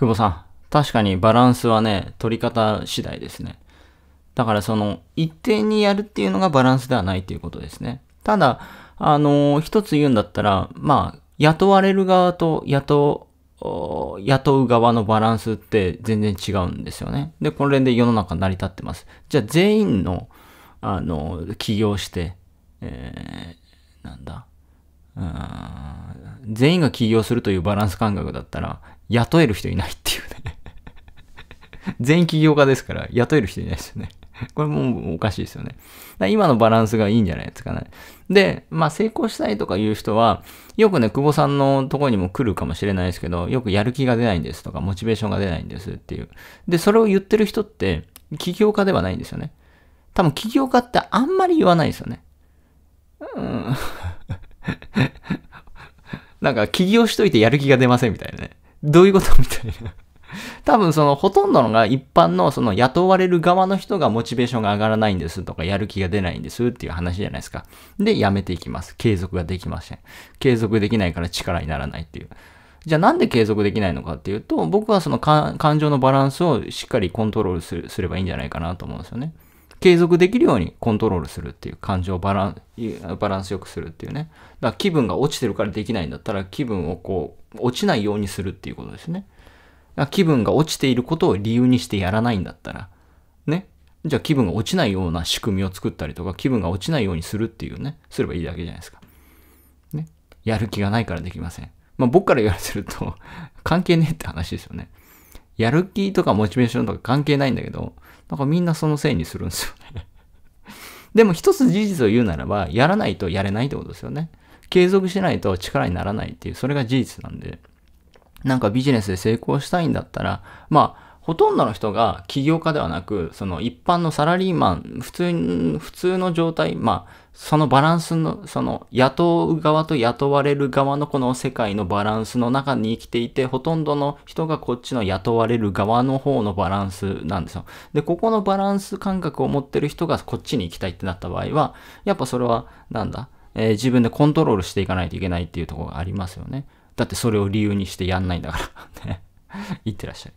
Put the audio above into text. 久保さん、確かにバランスはね、取り方次第ですね。だからその、一定にやるっていうのがバランスではないということですね。ただ、一つ言うんだったら、まあ、雇われる側と雇う側のバランスって全然違うんですよね。で、これで世の中成り立ってます。じゃあ全員の、起業して、全員が起業するというバランス感覚だったら、雇える人いないっていうね。全員起業家ですから、雇える人いないですよね。これもおかしいですよね。今のバランスがいいんじゃないですかね。で、まあ成功したいとかいう人は、よくね、久保さんのところにも来るかもしれないですけど、よくやる気が出ないんですとか、モチベーションが出ないんですっていう。で、それを言ってる人って、起業家ではないんですよね。多分起業家ってあんまり言わないですよね。なんか起業しといてやる気が出ませんみたいなね。どういうことみたいな。多分そのほとんどのが一般のその雇われる側の人がモチベーションが上がらないんですとかやる気が出ないんですっていう話じゃないですか。で、やめていきます。継続ができません。継続できないから力にならないっていう。じゃあなんで継続できないのかっていうと、僕はその感情のバランスをしっかりコントロールすればいいんじゃないかなと思うんですよね。継続できるようにコントロールするっていう、感情をバランスよくするっていうね。だから気分が落ちてるからできないんだったら気分をこう、落ちないようにするっていうことですね。気分が落ちていることを理由にしてやらないんだったら、ね。じゃあ気分が落ちないような仕組みを作ったりとか、気分が落ちないようにするっていうね、すればいいだけじゃないですか。ね。やる気がないからできません。まあ僕から言われると、関係ねえって話ですよね。やる気とかモチベーションとか関係ないんだけど、なんかみんなそのせいにするんですよね。でも一つ事実を言うならば、やらないとやれないってことですよね。継続しないと力にならないっていう、それが事実なんで。なんかビジネスで成功したいんだったら、まあ、ほとんどの人が起業家ではなく、その一般のサラリーマン、普通の状態、まあ、そのバランスの、その雇う側と雇われる側のこの世界のバランスの中に生きていて、ほとんどの人がこっちの雇われる側の方のバランスなんですよ。で、ここのバランス感覚を持ってる人がこっちに行きたいってなった場合は、やっぱそれは、なんだ、自分でコントロールしていかないといけないっていうところがありますよね。だってそれを理由にしてやんないんだから。ね。いってらっしゃい。